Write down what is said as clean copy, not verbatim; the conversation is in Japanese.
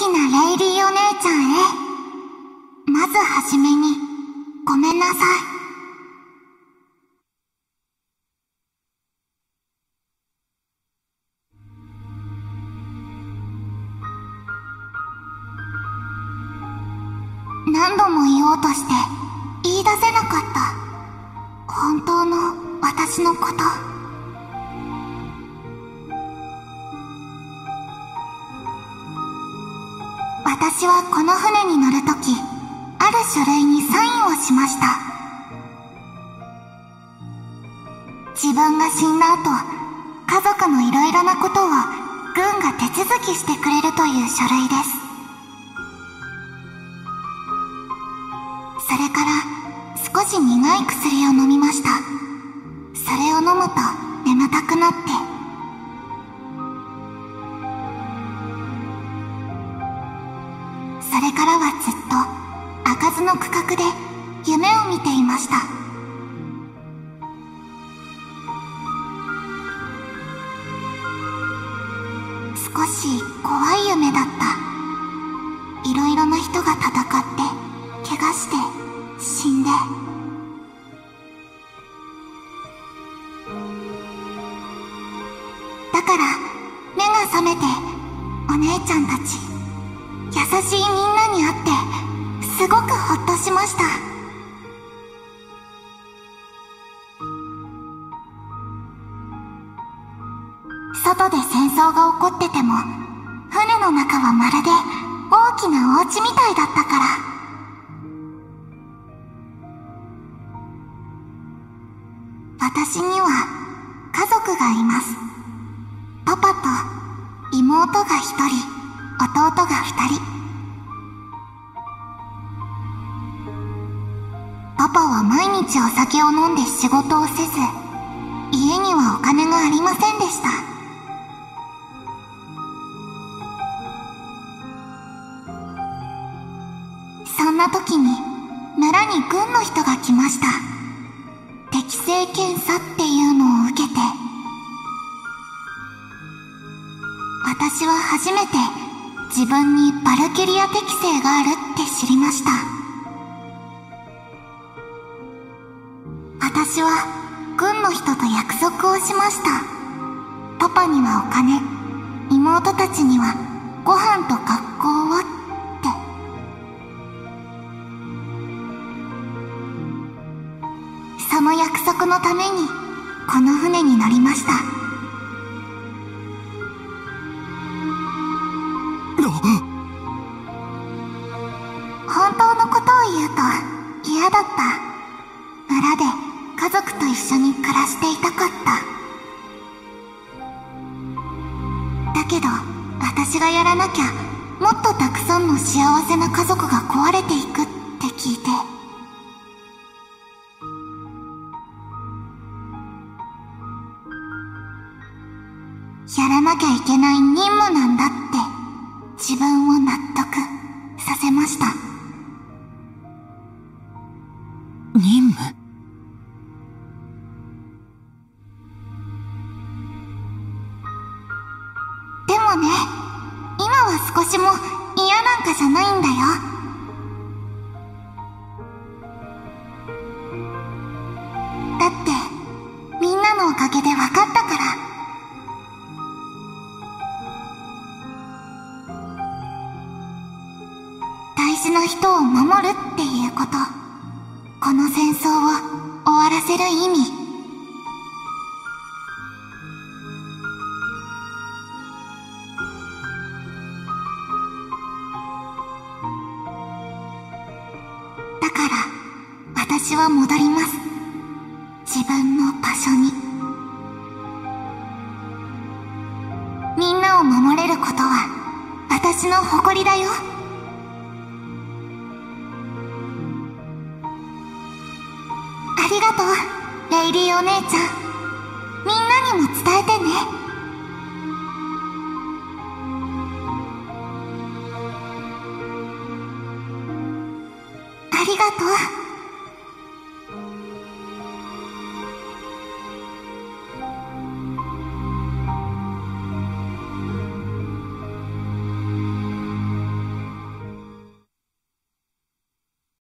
きなレイリーお姉ちゃんへ。まずはじめにごめんなさい。何度も言おうとして言い出せなかった本当の私のこと。私はこの船に乗るときある書類にサインをしました。自分が死んだ後、家族のいろいろなことを軍が手続きしてくれるという書類です。それから少し苦い薬を飲みました。それを飲むと眠たくなって、それからはずっと開かずの区画で夢を見ていました。少し怖い夢だった。いろいろな人が戦って怪我して死んで、だから目が覚めてお姉ちゃんたち、優しいみんなに会ってすごくホッとしました。外で戦争が起こってても船の中はまるで大きなお家みたいだったから、私には家族がいます。パパと妹が一人、弟が二人。パパは毎日お酒を飲んで仕事をせず、家にはお金がありませんでした。そんな時に村に軍の人が来ました。適性検査っていうのを受けて、私は初めて自分にバルキリア適性があるって知りました。私は軍の人と約束をしました。パパにはお金、妹たちにはご飯と学校をって。その約束のためにこの船に乗りました。本当のことを言うと嫌だった。村で家族と一緒に暮らしていたかった。だけど私がやらなきゃもっとたくさんの幸せな家族が壊れていくって聞いて、やらなきゃいけない任務なんだって自分を納得させました。任務？でもね、今は少しも嫌なんかじゃないんだよ。だってみんなのおかげで分かったから。大事な人を守るっていうこと、この戦争を終わらせる意味。だから私は戻ります、自分の場所に。みんなを守れることは私の誇りだよ。ありがとう、レイリーお姉ちゃん。みんなにも伝えてね。ありがとう。